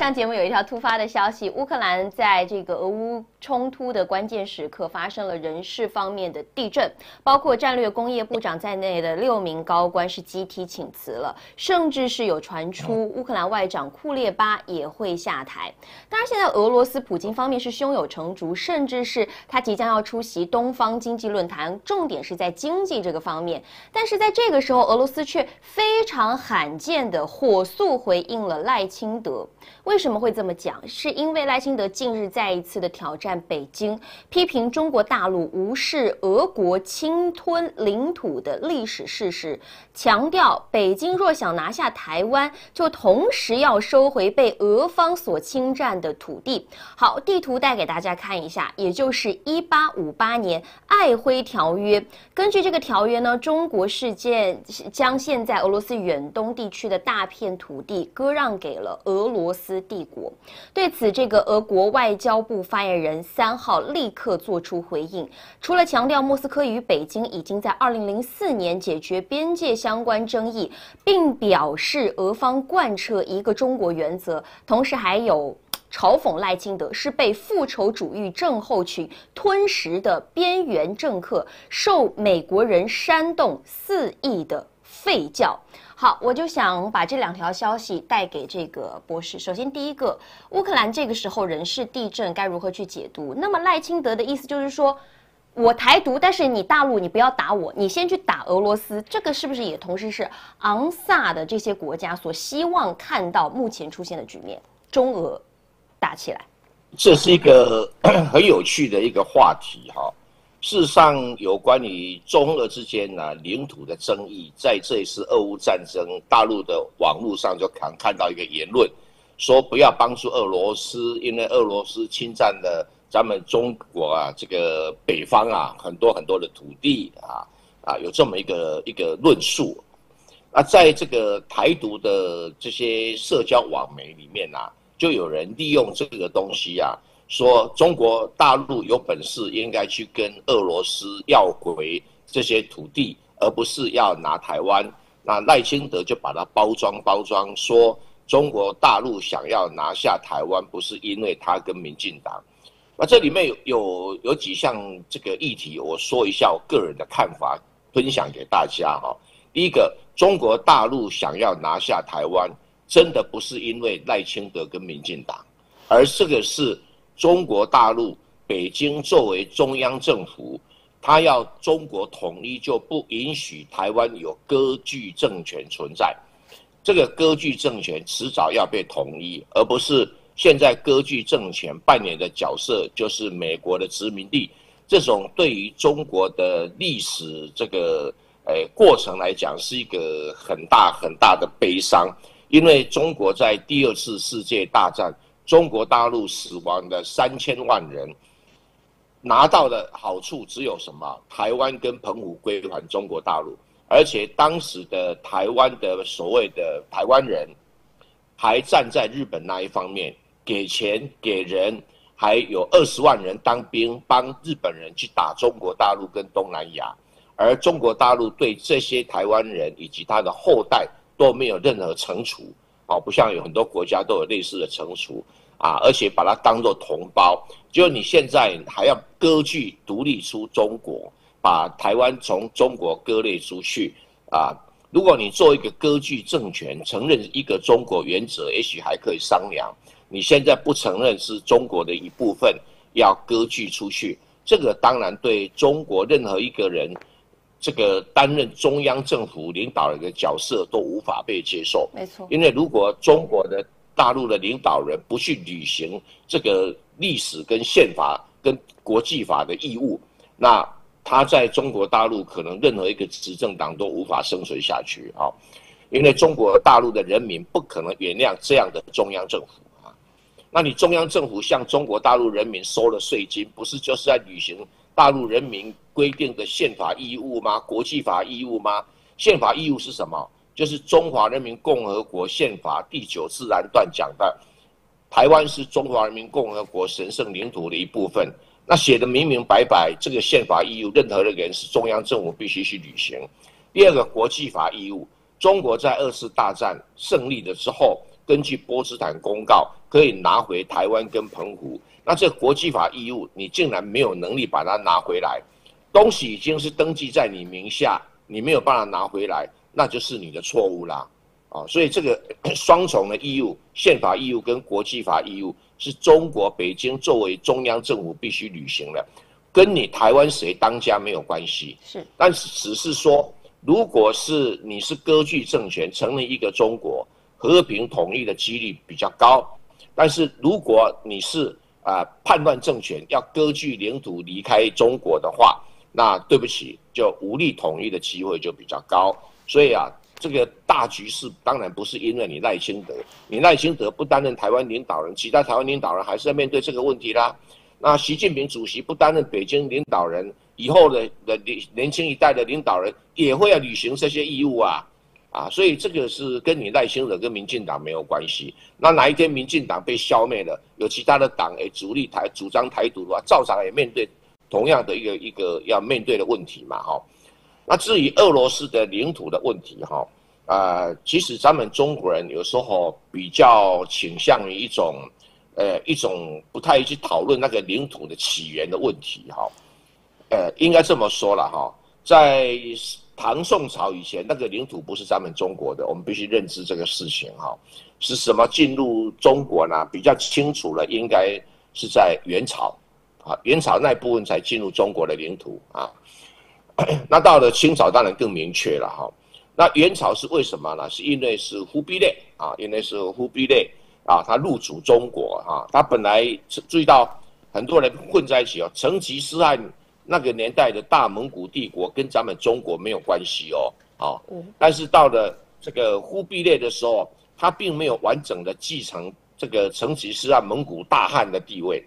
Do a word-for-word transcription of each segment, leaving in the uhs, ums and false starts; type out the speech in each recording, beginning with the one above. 上节目有一条突发的消息，乌克兰在这个俄乌冲突的关键时刻发生了人事方面的地震，包括战略工业部长在内的六名高官是集体请辞了，甚至是有传出乌克兰外长库列巴也会下台。当然，现在俄罗斯普京方面是胸有成竹，甚至是他即将要出席东方经济论坛，重点是在经济这个方面。但是在这个时候，俄罗斯却非常罕见的火速回应了赖清德。 为什么会这么讲？是因为赖清德近日再一次的挑战北京，批评中国大陆无视俄国侵吞领土的历史事实，强调北京若想拿下台湾，就同时要收回被俄方所侵占的土地。好，地图带给大家看一下，也就是一八五八年瑷珲条约。根据这个条约呢，中国事件将现在俄罗斯远东地区的大片土地割让给了俄罗斯 帝国。对此，这个俄国外交部发言人三号立刻做出回应，除了强调莫斯科与北京已经在二零零四年解决边界相关争议，并表示俄方贯彻一个中国原则，同时还有 嘲讽赖清德是被复仇主义症候群吞食的边缘政客，受美国人煽动肆意的吠叫。好，我就想把这两条消息带给这个博士。首先，第一个，乌克兰这个时候人事地震该如何去解读？那么赖清德的意思就是说， 我台独，但是你大陆你不要打我，你先去打俄罗斯，这个是不是也同时是昂萨的这些国家所希望看到目前出现的局面？中俄打起来，这是一个很有趣的一个话题哈。事实上，有关于中俄之间呢、啊、领土的争议，在这一次俄乌战争，大陆的网络上就看看到一个言论，说不要帮助俄罗斯，因为俄罗斯侵占了 咱们中国啊，这个北方啊，很多很多的土地啊，啊，有这么一个一个论述。啊，在这个台独的这些社交网媒里面啊，就有人利用这个东西啊，说中国大陆有本事应该去跟俄罗斯要回这些土地，而不是要拿台湾。那赖清德就把它包装包装，说中国大陆想要拿下台湾，不是因为他跟民进党。 那这里面有有有几项这个议题，我说一下我个人的看法，分享给大家哈。第一个，中国大陆想要拿下台湾，真的不是因为赖清德跟民进党，而这个是中国大陆北京作为中央政府，他要中国统一就不允许台湾有割据政权存在，这个割据政权迟早要被统一，而不是 现在割据政权扮演的角色就是美国的殖民地，这种对于中国的历史这个诶、呃、过程来讲，是一个很大很大的悲伤。因为中国在第二次世界大战，中国大陆死亡的三千万人，拿到的好处只有什么？台湾跟澎湖归还中国大陆，而且当时的台湾的所谓的台湾人，还站在日本那一方面， 给钱给人，还有二十万人当兵，帮日本人去打中国大陆跟东南亚，而中国大陆对这些台湾人以及他的后代都没有任何惩处，啊，不像有很多国家都有类似的惩处啊，而且把它当作同胞。就你现在还要割据独立出中国，把台湾从中国割裂出去啊！如果你做一个割据政权，承认一个中国原则，也许还可以商量。 你现在不承认是中国的一部分，要割据出去，这个当然对中国任何一个人，这个担任中央政府领导人的角色都无法被接受。没错，因为如果中国的大陆的领导人不去履行这个历史跟宪法跟国际法的义务，那他在中国大陆可能任何一个执政党都无法生存下去啊，因为中国大陆的人民不可能原谅这样的中央政府。 那你中央政府向中国大陆人民收了税金，不是就是在履行大陆人民规定的宪法义务吗？国际法义务吗？宪法义务是什么？就是《中华人民共和国宪法》第九自然段讲的，台湾是中华人民共和国神圣领土的一部分。那写的明明白白，这个宪法义务，任何的人是中央政府必须去履行。第二个国际法义务，中国在二次大战胜利了之后， 跟根据波茨坦公告可以拿回台湾跟澎湖，那这国际法义务你竟然没有能力把它拿回来，东西已经是登记在你名下，你没有办法拿回来，那就是你的错误啦。 啊，所以这个双重的义务，宪法义务跟国际法义务，是中国北京作为中央政府必须履行的，跟你台湾谁当家没有关系。是，但是只是说，如果是你是割据政权，成立一个中国和平统一的几率比较高；但是如果你是啊、呃、叛乱政权，要割据领土离开中国的话，那对不起，就武力统一的机会就比较高。所以啊。 这个大局势当然不是因为你赖清德，你赖清德不担任台湾领导人，其他台湾领导人还是要面对这个问题啦。那习近平主席不担任北京领导人，以后的的年轻一代的领导人也会要履行这些义务啊，啊，所以这个是跟你赖清德跟民进党没有关系。那哪一天民进党被消灭了，有其他的党诶主力台主张台独的话，照常也面对同样的一个一个要面对的问题嘛，哈。 那至于俄罗斯的领土的问题，哈，呃，其实咱们中国人有时候比较倾向于一种，呃，一种不太去讨论那个领土的起源的问题，哈，呃，应该这么说了，哈，在唐宋朝以前，那个领土不是咱们中国的，我们必须认知这个事情，哈，是什么进入中国呢？比较清楚了，应该是在元朝，啊，元朝那部分才进入中国的领土啊。 那到了清朝当然更明确了哈。那元朝是为什么呢？是因为是忽必烈啊，因为是忽必烈啊，他入主中国啊，他本来注意到很多人混在一起哦。成吉思汗那个年代的大蒙古帝国跟咱们中国没有关系哦，啊，但是到了这个忽必烈的时候，他并没有完整的继承这个成吉思汗蒙古大汗的地位，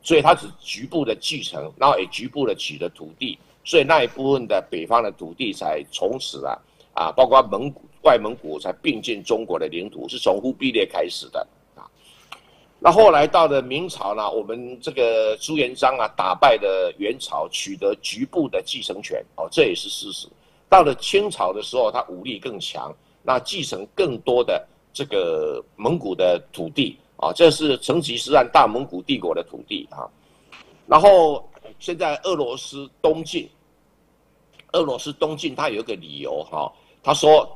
所以他只局部的继承，然后也局部的取得土地。 所以那一部分的北方的土地才从此啊啊，包括蒙古、外蒙古才并进中国的领土，是从忽必烈开始的啊。那后来到了明朝呢，我们这个朱元璋啊打败了元朝，取得局部的继承权哦，这也是事实。到了清朝的时候，他武力更强，那继承更多的这个蒙古的土地啊，这是成吉思汗大蒙古帝国的土地啊。然后现在俄罗斯东进。 俄罗斯东进，他有一个理由哈，他说，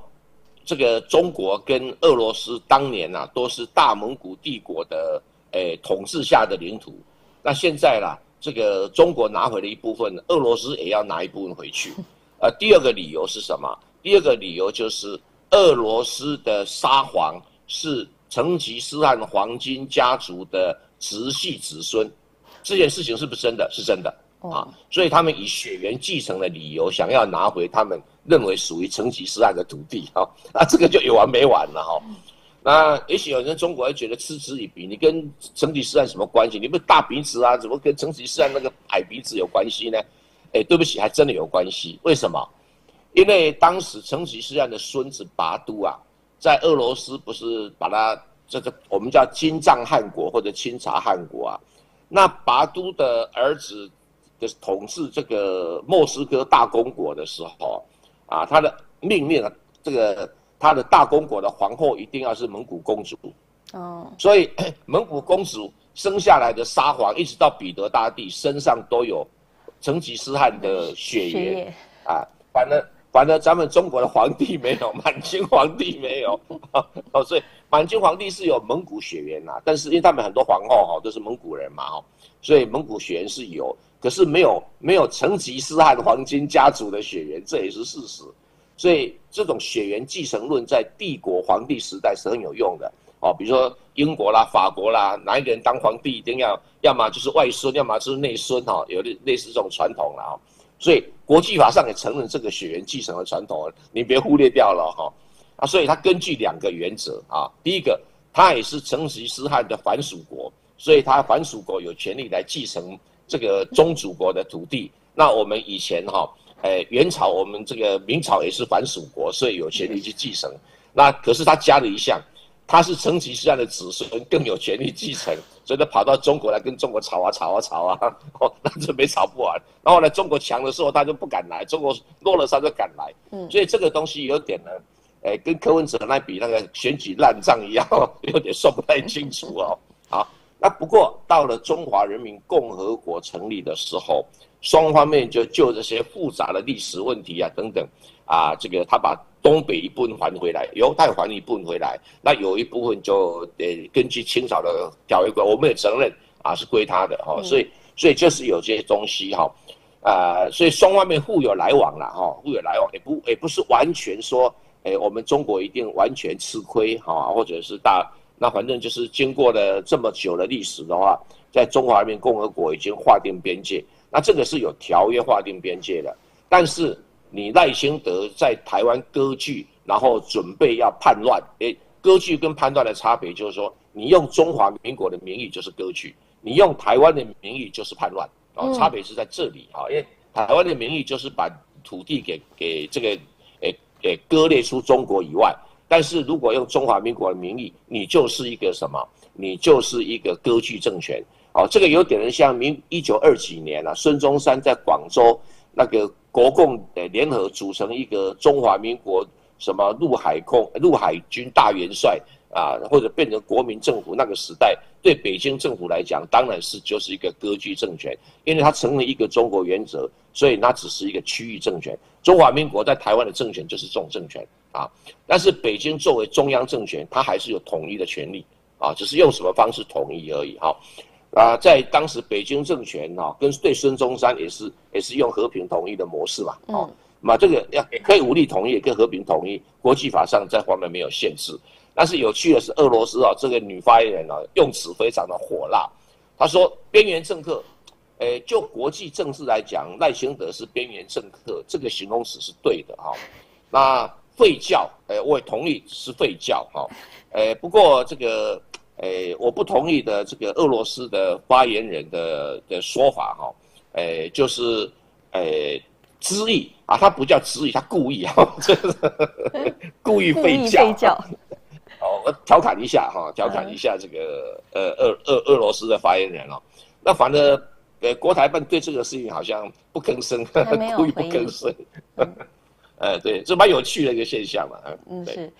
这个中国跟俄罗斯当年呐、啊、都是大蒙古帝国的诶、欸、统治下的领土，那现在啦，这个中国拿回了一部分，俄罗斯也要拿一部分回去。呃，第二个理由是什么？第二个理由就是俄罗斯的沙皇是成吉思汗黄金家族的直系子孙，这件事情是不是真的？是真的。 啊，所以他们以血缘继承的理由，想要拿回他们认为属于成吉思汗的土地哈、啊，那这个就有完没完了哈、啊。那也许有人中国人觉得嗤之以鼻，你跟成吉思汗什么关系？你不是大鼻子啊，怎么跟成吉思汗那个矮鼻子有关系呢？哎、欸，对不起，还真的有关系。为什么？因为当时成吉思汗的孙子拔都啊，在俄罗斯不是把他这个我们叫金帐汗国或者钦察汗国啊，那拔都的儿子。 统治这个莫斯科大公国的时候，啊，他的命令啊，这个他的大公国的皇后一定要是蒙古公主哦， oh. 所以蒙古公主生下来的沙皇，一直到彼得大帝身上都有成吉思汗的血缘啊，反正反正咱们中国的皇帝没有，满清皇帝没有，哦，所以满清皇帝是有蒙古血缘呐、啊，但是因为他们很多皇后哈、哦、都是蒙古人嘛哈、哦，所以蒙古血缘是有。 可是没有没有成吉思汗黄金家族的血缘，这也是事实，所以这种血缘继承论在帝国皇帝时代是很有用的哦。比如说英国啦、法国啦，哪一个人当皇帝一定要要么就是外孙，要么就是内孙哈，有类类似这种传统啦、哦。所以国际法上也承认这个血缘继承的传统，你别忽略掉了哈、哦。啊，所以它根据两个原则啊，第一个，它也是成吉思汗的藩属国，所以它藩属国有权利来继承。 这个宗主国的土地，那我们以前哈、哦，诶、呃，元朝我们这个明朝也是藩属国，所以有权利去继承。那可是他加了一项，他是成吉思汗的子孙，更有权利继承，所以他跑到中国来跟中国吵啊吵啊吵啊，哦，那就没吵不完。然后呢，中国强的时候他就不敢来，中国弱了他就敢来。嗯，所以这个东西有点呢，哎，跟柯文哲那比那个选举烂账一样，有点算不太清楚哦。好，那不过到了中华人民共和国成立的时候，双方面就就这些复杂的历史问题啊等等啊，这个他把东北一部分还回来，犹太还一部分回来，那有一部分就得根据清朝的条约规，我们也承认啊是归他的哈、哦，所以所以就是有这些东西哈、哦。 呃，所以双方面互有来往啦，哈、哦，互有来往，也不也不是完全说，哎、欸，我们中国一定完全吃亏哈、哦，或者是大，那反正就是经过了这么久的历史的话，在中华人民共和国已经划定边界，那这个是有条约划定边界的，但是你赖清德在台湾割据，然后准备要叛乱，哎、欸，割据跟叛乱的差别就是说，你用中华民国的名义就是割据，你用台湾的名义就是叛乱。 哦，差别是在这里啊，因为台湾的名义就是把土地给给这个，诶诶割裂出中国以外。但是如果用中华民国的名义，你就是一个什么？你就是一个割据政权。哦，这个有点像民一九二几年啊，孙中山在广州那个国共诶联合组成一个中华民国什么陆海空陆海军大元帅啊，或者变成国民政府那个时代。 对北京政府来讲，当然是就是一个割据政权，因为它成了一个中国原则，所以它只是一个区域政权。中华民国在台湾的政权就是这种政权啊，但是北京作为中央政权，它还是有统一的权利啊，只是用什么方式统一而已哈。啊，在当时北京政权哈、啊，跟对孙中山也是也是用和平统一的模式嘛，哦、啊，那这个要也可以武力统一，也可以和平统一，国际法上在方面没有限制。 但是有趣的是，俄罗斯啊，这个女发言人啊，用词非常的火辣。她说，边缘政客，诶、欸，就国际政治来讲，赖清德是边缘政客，这个形容词是对的哈、哦。那废教，诶、欸，我也同意是废教哈。诶、欸，不过这个，诶、欸，我不同意的这个俄罗斯的发言人的的说法哈，诶、欸，就是，诶、欸。 知意啊，他不叫知意，他故意啊，故意废教。哦，我调侃一下哈，调侃一下这个呃俄俄俄罗斯的发言人哦。那反正呃国台办对这个事情好像不吭声，故意不吭声。嗯、呃，对，这蛮有趣的一个现象嘛。嗯，是。